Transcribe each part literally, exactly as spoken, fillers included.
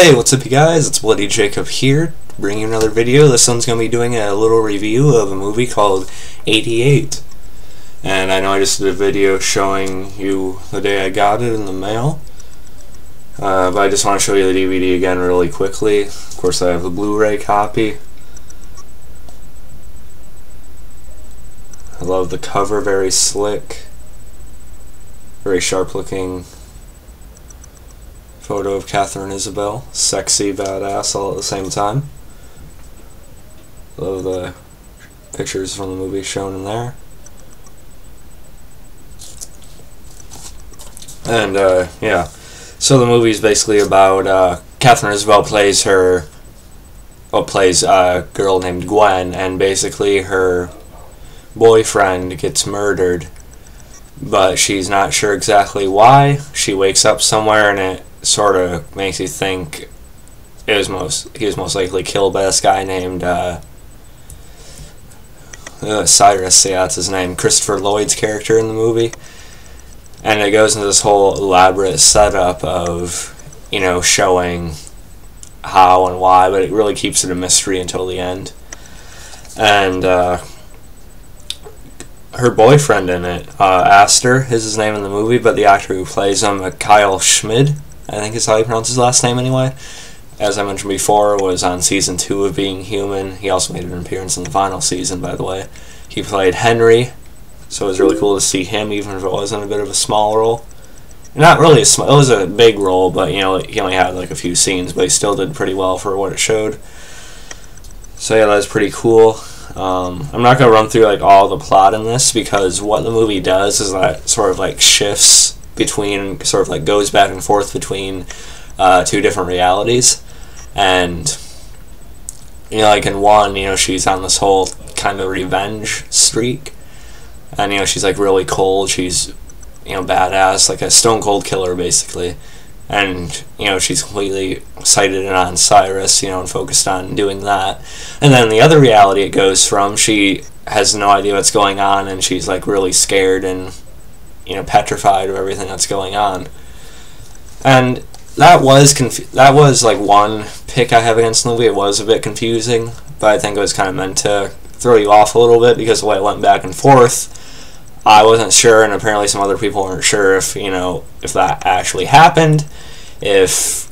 Hey, what's up you guys? It's Bloody Jacob here, bringing you another video. This one's going to be doing a little review of a movie called eighty-eight. And I know I just did a video showing you the day I got it in the mail. Uh, but I just want to show you the D V D again really quickly. Of course I have the Blu-ray copy. I love the cover, very slick. Very sharp looking. Photo of Katharine Isabelle, sexy, badass, all at the same time. Love the pictures from the movie shown in there. And, uh, yeah. So the movie's basically about, uh, Katharine Isabelle plays her, well, plays a girl named Gwen, and basically her boyfriend gets murdered, but she's not sure exactly why. She wakes up somewhere and it sort of makes you think it was most he was most likely killed by this guy named uh, uh, Cyrus. Yeah, that's his name. Christopher Lloyd's character in the movie, and it goes into this whole elaborate setup of you know showing how and why, but it really keeps it a mystery until the end. And uh, her boyfriend in it, uh, Astor, is his name in the movie, but the actor who plays him, uh, Kyle Schmid, I think is how you pronounce his last name anyway. As I mentioned before, was on season two of Being Human. He also made an appearance in the final season, by the way. He played Henry, so it was really cool to see him, even if it wasn't a bit of a small role. Not really a small, it was a big role, but you know, he only had like a few scenes, but he still did pretty well for what it showed. So yeah, that was pretty cool. Um, I'm not going to run through like all the plot in this, because what the movie does is that sort of like shifts between, sort of like goes back and forth between uh, two different realities. And you know, like in one, you know, she's on this whole kind of revenge streak, and you know, she's like really cold, she's you know badass, like a stone cold killer basically, and you know, she's completely sighted in on Cyrus, you know, and focused on doing that. And then the other reality it goes from, she has no idea what's going on, and she's like really scared and you know, petrified of everything that's going on. And that was confu- that was like one pick I have against the movie. It was a bit confusing, but I think it was kind of meant to throw you off a little bit, because the way it went back and forth, I wasn't sure, and apparently some other people weren't sure if, you know, if that actually happened, if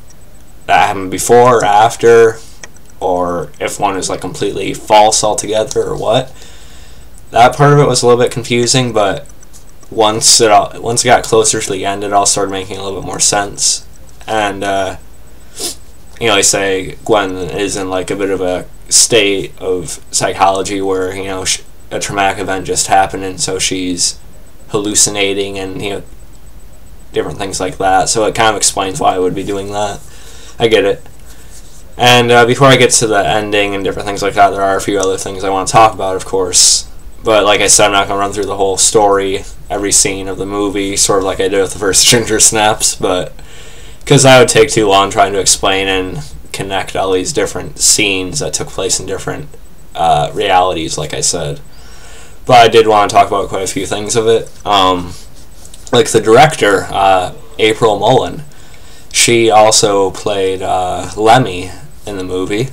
that happened before or after, or if one is like completely false altogether or what. That part of it was a little bit confusing, but Once it all, once it got closer to the end, it all started making a little bit more sense. And uh, you know, they say Gwen is in like a bit of a state of psychology where you know sh a traumatic event just happened, and so she's hallucinating and you know different things like that. So it kind of explains why I would be doing that. I get it. And uh, before I get to the ending and different things like that, there are a few other things I want to talk about, of course. But like I said, I'm not going to run through the whole story, every scene of the movie, sort of like I did with the first Ginger Snaps, but because that would take too long trying to explain and connect all these different scenes that took place in different uh, realities, like I said. But I did want to talk about quite a few things of it. Um, like the director, uh, April Mullen, she also played uh, Lemmy in the movie,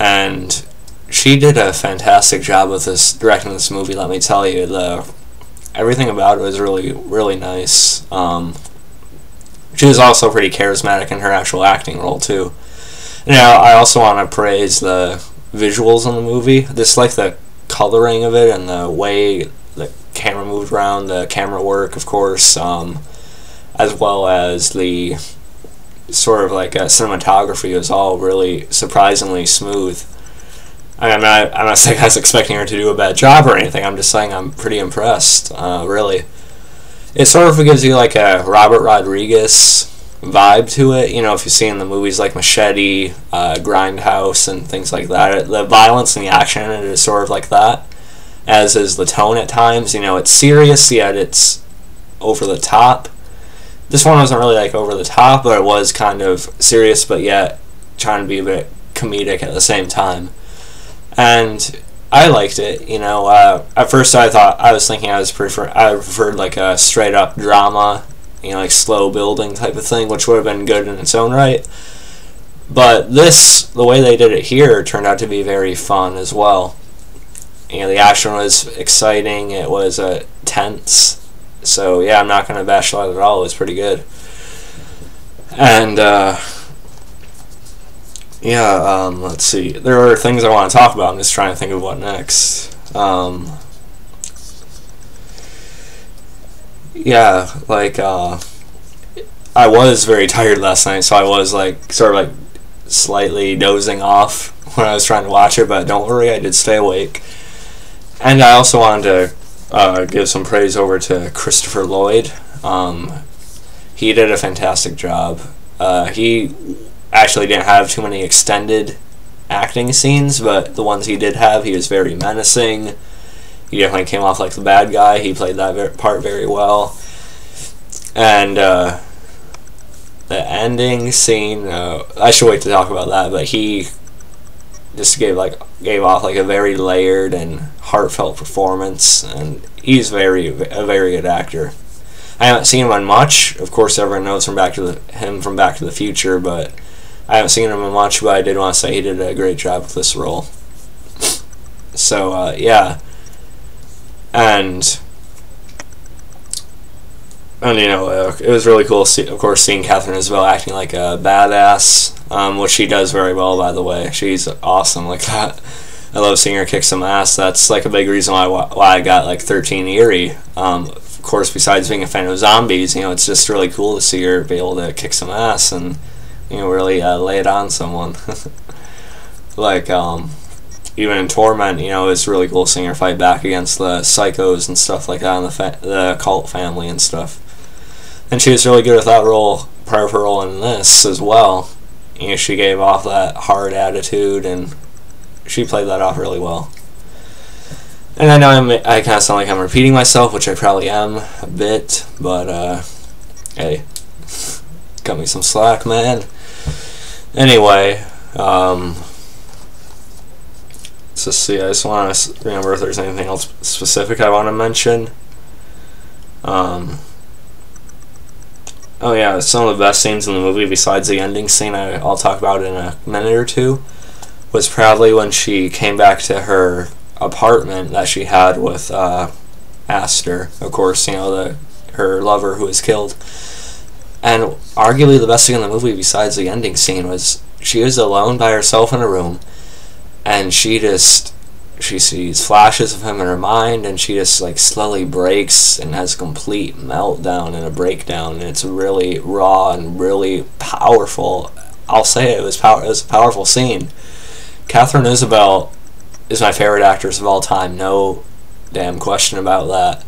and she did a fantastic job with this, directing this movie, let me tell you. The everything about it was really, really nice. Um, she was also pretty charismatic in her actual acting role, too. Now, I also want to praise the visuals in the movie. Just like the coloring of it and the way the camera moved around, the camera work, of course, um, as well as the sort of like uh, cinematography was all really surprisingly smooth. I'm not, I'm not saying I was expecting her to do a bad job or anything. I'm just saying I'm pretty impressed, uh, really. It sort of gives you like a Robert Rodriguez vibe to it. You know, if you've seen the movies like Machete, uh, Grindhouse, and things like that, the violence and the action in it is sort of like that, as is the tone at times. You know, it's serious, yet it's over the top. This one wasn't really like over the top, but it was kind of serious, but yet trying to be a bit comedic at the same time. And I liked it, you know. Uh, at first, I thought I was thinking I was prefer I preferred like a straight up drama, you know, like slow building type of thing, which would have been good in its own right. But this, the way they did it here, turned out to be very fun as well. You know, the action was exciting, it was uh, tense, so yeah, I'm not going to bash that at all, it was pretty good. And, uh, yeah, um, let's see, there are things I want to talk about, I'm just trying to think of what next. Um, yeah, like, uh, I was very tired last night, so I was, like, sort of, like, slightly dozing off when I was trying to watch it, but don't worry, I did stay awake. And I also wanted to uh, give some praise over to Christopher Lloyd. Um, he did a fantastic job. Uh, he actually didn't have too many extended acting scenes, but the ones he did have, he was very menacing. He definitely came off like the bad guy. He played that part very well. And uh, the ending scene, uh, I should wait to talk about that, but he just gave like gave off like a very layered and heartfelt performance, and he's very a very good actor. I haven't seen him on much. Of course, everyone knows from Back to the, him from Back to the Future, but I haven't seen him on much. But I did want to say he did a great job with this role. So uh, yeah, and and you know it was really cool. See, of course, seeing Katharine Isabelle acting like a badass. Um, which she does very well, by the way. She's awesome like that. I love seeing her kick some ass. That's like a big reason why why I got like thirteen eerie. Um, of course, besides being a fan of zombies, you know, it's just really cool to see her be able to kick some ass and you know really uh, lay it on someone. Like um, even in Torment, you know, it's really cool seeing her fight back against the psychos and stuff like that, and the fa the cult family and stuff. And she was really good at that role, part of her role in this as well. You know, she gave off that hard attitude, and she played that off really well. And I know I'm, I kind of sound like I'm repeating myself, which I probably am a bit, but, uh, hey, cut me some slack, man. Anyway, um, let's just see, I just want to remember if there's anything else specific I want to mention. Um... Oh yeah, some of the best scenes in the movie, besides the ending scene I, I'll talk about in a minute or two, was probably when she came back to her apartment that she had with uh, Astor, of course, you know, the, her lover who was killed. And arguably the best thing in the movie besides the ending scene was she was alone by herself in a room, and she just, she sees flashes of him in her mind, and she just like slowly breaks and has a complete meltdown and a breakdown, and it's really raw and really powerful. I'll say it, it was power. It was a powerful scene. Katharine Isabelle is my favorite actress of all time, no damn question about that.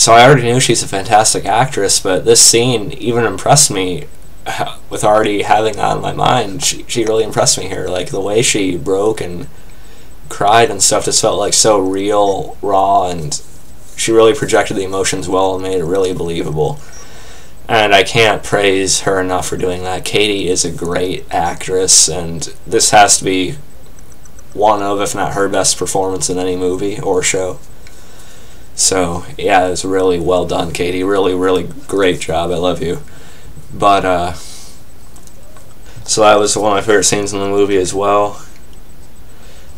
So I already knew she's a fantastic actress, but this scene even impressed me with already having that in my mind. She, she really impressed me here, like the way she broke and cried and stuff just felt like so real, raw, and she really projected the emotions well and made it really believable. And I can't praise her enough for doing that. Katie is a great actress, and this has to be one of, if not her best performance in any movie or show. So yeah, it's really well done, Katie. Really, really great job. I love you. But uh, so that was one of my favorite scenes in the movie as well.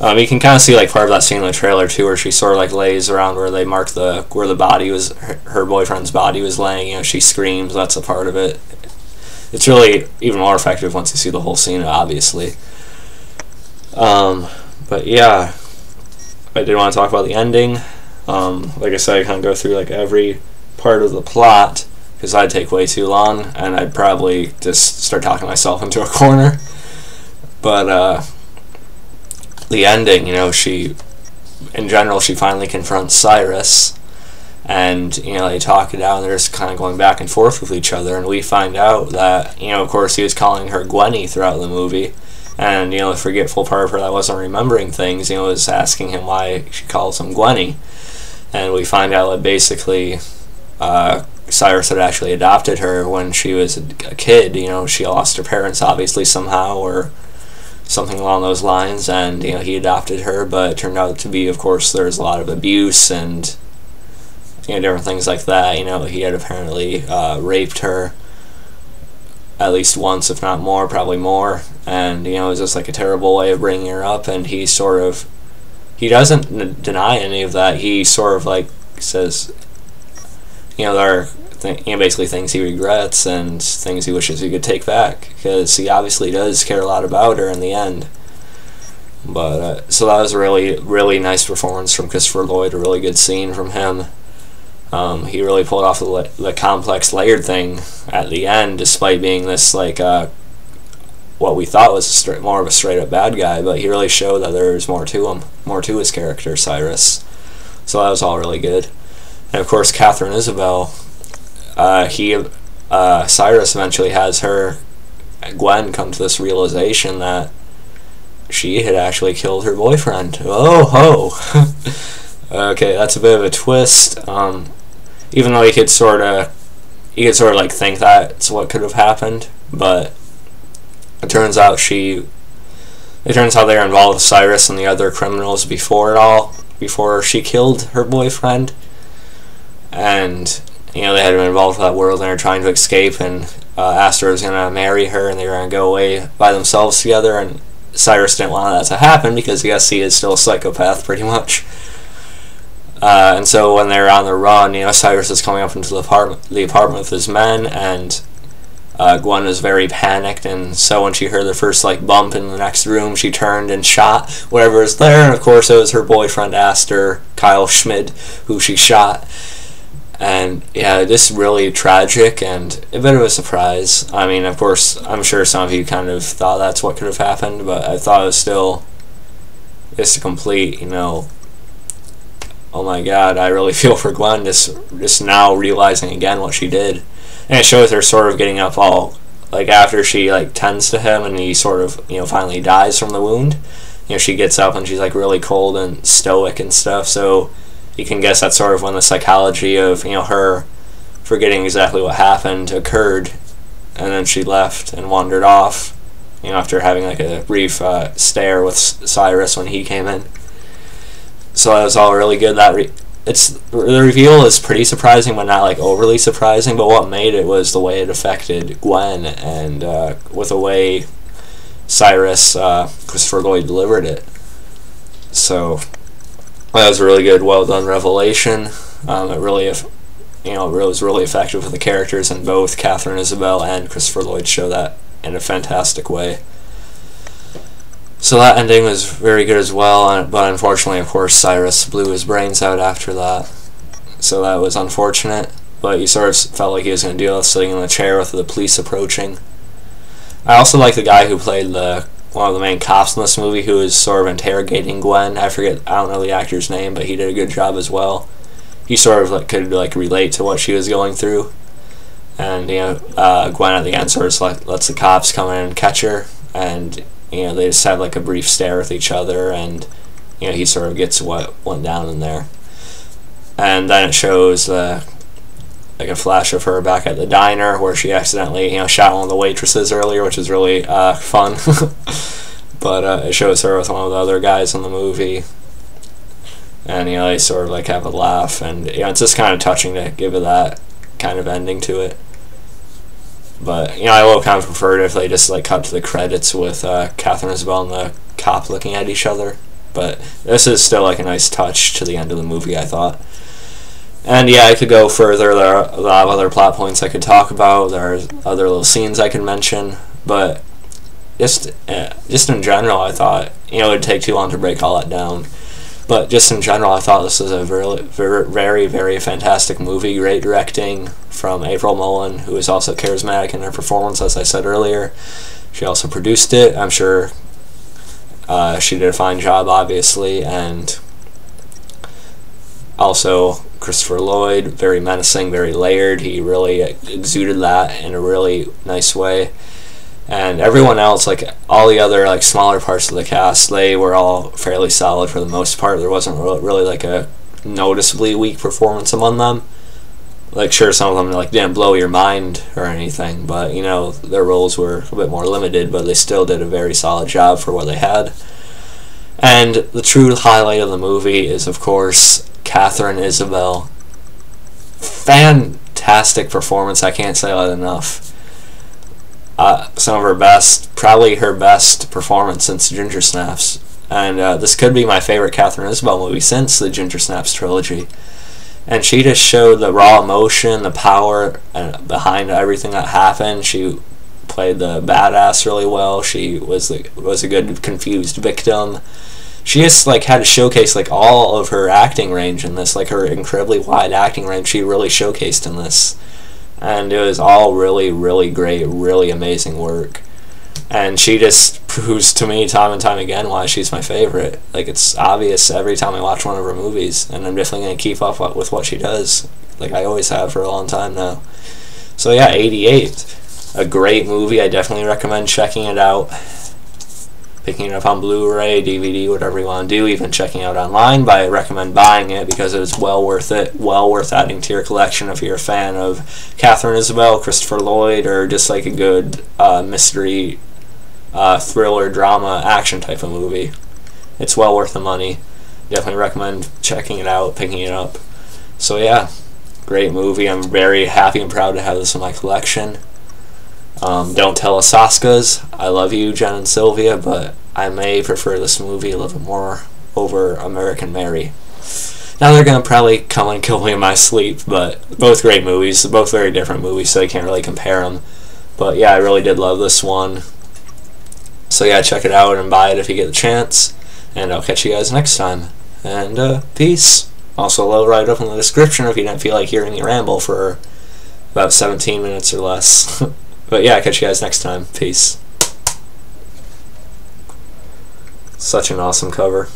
Um, you can kind of see like part of that scene in the trailer too, where she sort of like lays around where they marked the where the body was, her, her boyfriend's body was laying. You know, she screams. That's a part of it. It's really even more effective once you see the whole scene, obviously. Um, but yeah, I did want to talk about the ending. Um, like I said, I kind of go through like every part of the plot because I'd take way too long, and I'd probably just start talking myself into a corner. But uh. The ending, you know, she, in general, she finally confronts Cyrus, and, you know, they talk it out, and they're just kind of going back and forth with each other, and we find out that, you know, of course, he was calling her Gwenny throughout the movie, and, you know, the forgetful part of her that wasn't remembering things, you know, was asking him why she calls him Gwenny, and we find out that basically, uh, Cyrus had actually adopted her when she was a kid. You know, she lost her parents, obviously, somehow, or something along those lines, and you know he adopted her, but it turned out to be, of course, there's a lot of abuse and you know different things like that. You know, he had apparently uh, raped her, at least once, if not more, probably more. And, you know, it was just like a terrible way of bringing her up. And he sort of, he doesn't n deny any of that. He sort of like says, you know, there are th you know, basically things he regrets and things he wishes he could take back, because he obviously does care a lot about her in the end. But uh, so that was a really, really nice performance from Christopher Lloyd, a really good scene from him. Um, he really pulled off the, the complex layered thing at the end, despite being this, like, uh, what we thought was a straight, more of a straight-up bad guy, but he really showed that there's more to him, more to his character, Cyrus. So that was all really good. And, of course, Katharine Isabelle, uh, he, uh, Cyrus eventually has her, Gwen, come to this realization that she had actually killed her boyfriend. Oh, ho! Okay, that's a bit of a twist. Um, even though you could sort of, you could sort of like think that's what could have happened, but it turns out she, it turns out they were involved with Cyrus and the other criminals before it all, before she killed her boyfriend, and you know they had been involved with that world and are trying to escape, and uh, Astor was gonna marry her, and they were gonna go away by themselves together, and Cyrus didn't want that to happen because, yes, he is still a psychopath, pretty much. Uh, and so when they're on the run, you know, Cyrus is coming up into the apartment, the apartment with his men, and uh, Gwen was very panicked, and so when she heard the first, like, bump in the next room, she turned and shot whatever was there, and of course it was her boyfriend, Astor, Kyle Schmid, who she shot. And, yeah, this is really tragic and a bit of a surprise. I mean, of course, I'm sure some of you kind of thought that's what could have happened, but I thought it was still just a complete, you know, oh my god, I really feel for Gwen, just, just now realizing again what she did. And it shows her sort of getting up all, like, after she, like, tends to him and he sort of, you know, finally dies from the wound. You know, she gets up and she's, like, really cold and stoic and stuff, so you can guess that's sort of when the psychology of, you know, her forgetting exactly what happened occurred, and then she left and wandered off, you know, after having like a brief uh, stare with Cyrus when he came in. So that was all really good. That re it's the reveal is pretty surprising, but not like overly surprising. But what made it was the way it affected Gwen, and uh, with the way Cyrus uh, Christopher Lloyd delivered it. So that was a really good, well-done revelation. Um, it really, you know, it was really effective with the characters, and both Katharine Isabelle and Christopher Lloyd show that in a fantastic way. So that ending was very good as well, but unfortunately, of course, Cyrus blew his brains out after that. So that was unfortunate, but you sort of felt like he was going to deal with sitting in the chair with the police approaching. I also like the guy who played the one of the main cops in this movie, who is sort of interrogating Gwen. I forget, I don't know the actor's name, but he did a good job as well. He sort of like could like relate to what she was going through, and you know, uh, Gwen at the end sort of like lets the cops come in and catch her, and you know they just have like a brief stare with each other, and you know he sort of gets what went down in there, and then it shows uh, like a flash of her back at the diner where she accidentally, you know, shot one of the waitresses earlier, which is really uh, fun. But uh, it shows her with one of the other guys in the movie, and you know they sort of like have a laugh, and you know it's just kind of touching to give it that kind of ending to it. But you know I would have kind of preferred if they just like cut to the credits with uh, Katharine Isabelle and the cop looking at each other. But this is still like a nice touch to the end of the movie, I thought. And yeah, I could go further. There are a lot of other plot points I could talk about. There are other little scenes I could mention, but just uh, just in general, I thought you know it would take too long to break all that down. But just in general, I thought this was a very, very, very fantastic movie. Great directing from April Mullen, who is also charismatic in her performance, as I said earlier. She also produced it. I'm sure uh, she did a fine job, obviously, and also Christopher Lloyd, very menacing, very layered. He really exuded that in a really nice way. And everyone else, like all the other like smaller parts of the cast, they were all fairly solid for the most part. There wasn't really like a noticeably weak performance among them. Like sure, some of them like didn't blow your mind or anything, but you know their roles were a bit more limited, but they still did a very solid job for what they had. And the true highlight of the movie is, of course, Katharine Isabelle. Fantastic performance, I can't say that enough. uh, some of her best, probably her best performance since Ginger Snaps. And uh, this could be my favorite Katharine Isabelle movie since the Ginger Snaps trilogy. And she just showed the raw emotion, the power uh, behind everything that happened. She played the badass really well. She was the, was a good confused victim. She just like had to showcase like all of her acting range in this, like her incredibly wide acting range. She really showcased in this, and it was all really, really great, really amazing work. And she just proves to me time and time again why she's my favorite. Like, it's obvious every time I watch one of her movies, and I'm definitely going to keep up with what she does, like I always have for a long time now. So yeah, eighty-eight, a great movie. I definitely recommend checking it out, picking it up on Blu-ray, D V D, whatever you want to do, even checking out online, but I recommend buying it because it is well worth it, well worth adding to your collection if you're a fan of Katharine Isabelle, Christopher Lloyd, or just like a good uh, mystery, uh, thriller, drama, action type of movie. It's well worth the money. Definitely recommend checking it out, picking it up. So yeah, great movie. I'm very happy and proud to have this in my collection. Um, don't tell Asaskas, I love you, Jen and Sylvia, but I may prefer this movie a little bit more over American Mary. Now they're going to probably come and kill me in my sleep, but both great movies, both very different movies, so I can't really compare them. But yeah, I really did love this one. So yeah, check it out and buy it if you get the chance, and I'll catch you guys next time. And uh, peace. Also, low right up in the description if you didn't feel like hearing me ramble for about seventeen minutes or less. But yeah, I'll catch you guys next time. Peace. Such an awesome cover.